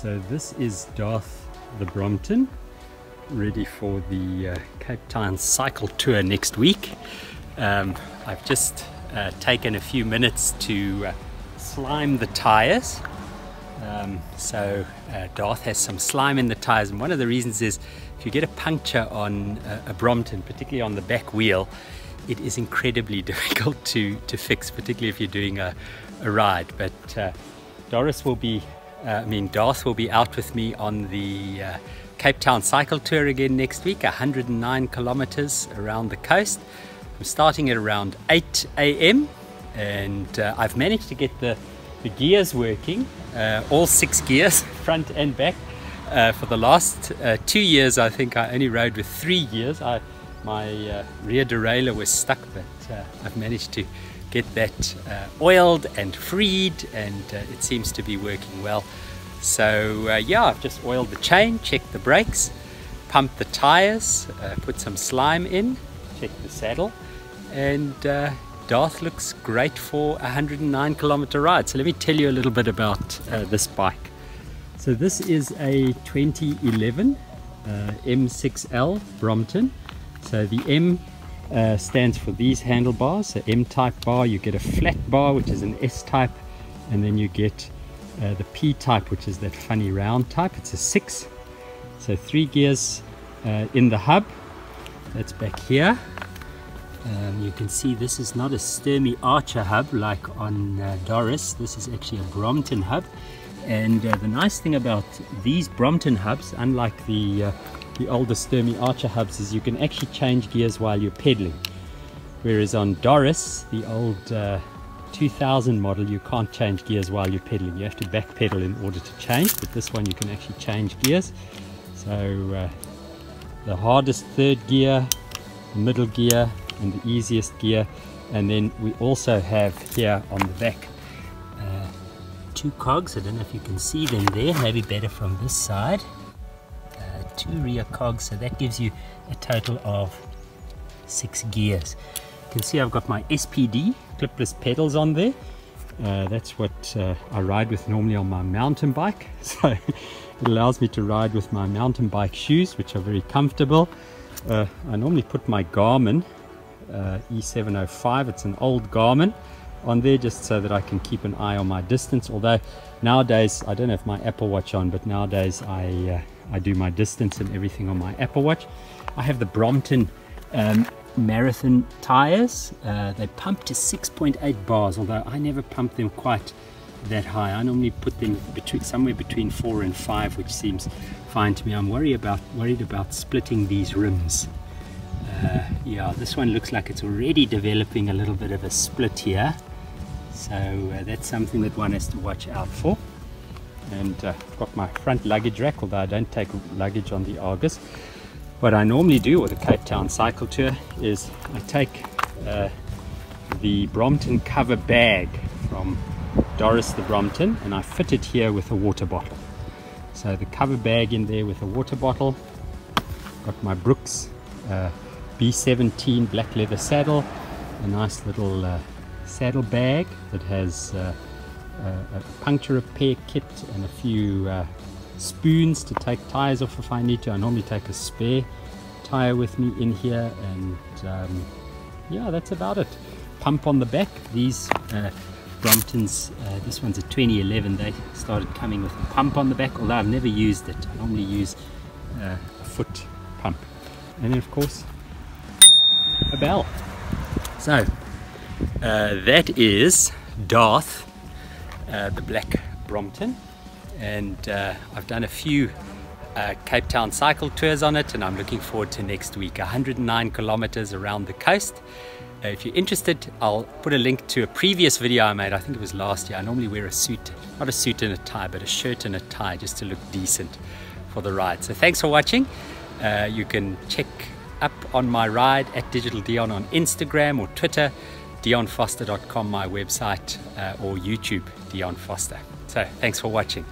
So this is Darth the Brompton, ready for the Cape Town Cycle Tour next week. I've just taken a few minutes to slime the tires. Darth has some slime in the tires, and one of the reasons is if you get a puncture on a Brompton, particularly on the back wheel, it is incredibly difficult to fix, particularly if you're doing a ride. But Darth will be out with me on the Cape Town Cycle Tour again next week, 109 kilometers around the coast. I'm starting at around 8 a.m. and I've managed to get the gears working, all 6 gears, front and back. For the last 2 years, I think I only rode with 3 gears. My rear derailleur was stuck, but I've managed to get that oiled and freed, and it seems to be working well. So yeah, I've just oiled the chain, checked the brakes, pumped the tires, put some slime in, checked the saddle, and Darth looks great for a 109-kilometer ride. So let me tell you a little bit about this bike. So this is a 2011 M6L Brompton. So the M stands for these handlebars. So M-type bar, you get a flat bar, which is an S-type, and then you get the P-type, which is that funny round type. It's a 6. So 3 gears in the hub. That's back here. You can see this is not a Sturmey Archer hub like on Doris. This is actually a Brompton hub, and the nice thing about these Brompton hubs, unlike the older Sturmey Archer hubs, is you can actually change gears while you're pedaling, whereas on Doris, the old 2000 model, you can't change gears while you're pedaling. You have to back pedal in order to change, but this one you can actually change gears. So the hardest third gear, the middle gear, and the easiest gear. And then we also have here on the back 2 cogs. I don't know if you can see them there, maybe better from this side. 2 rear cogs, so that gives you a total of 6 gears. You can see I've got my SPD clipless pedals on there. That's what I ride with normally on my mountain bike, so it allows me to ride with my mountain bike shoes, which are very comfortable. I normally put my Garmin E705, it's an old Garmin, on there just so that I can keep an eye on my distance, although nowadays I don't have my Apple Watch on, but nowadays I do my distance and everything on my Apple Watch. I have the Brompton Marathon tires. They pump to 6.8 bars, although I never pump them quite that high. I normally put them somewhere between 4 and 5, which seems fine to me. I'm worried about splitting these rims. Yeah, this one looks like it's already developing a little bit of a split here, so that's something that one has to watch out for. And I've got my front luggage rack, although I don't take luggage on the Argus. What I normally do with the Cape Town Cycle Tour is I take the Brompton cover bag from Doris the Brompton, and I fit it here with a water bottle. So the cover bag in there with a water bottle. Got my Brooks B17 black leather saddle, a nice little saddle bag that has a puncture repair kit and a few spoons to take tires off if I need to. I normally take a spare tire with me in here, and yeah, that's about it. Pump on the back. These Bromptons, this one's a 2011, they started coming with a pump on the back, although I've never used it. I normally use a foot pump, and then of course a bell. So that is Darth the black Brompton, and I've done a few Cape Town cycle tours on it, and I'm looking forward to next week, 109 kilometers around the coast. If you're interested, I'll put a link to a previous video I made. I think it was last year. I normally wear a suit, not a suit and a tie, but a shirt and a tie, just to look decent for the ride. So thanks for watching. You can check up on my ride at Digital Dion on Instagram or Twitter, DionForster.com, my website, or YouTube, Dion Forster. So thanks for watching.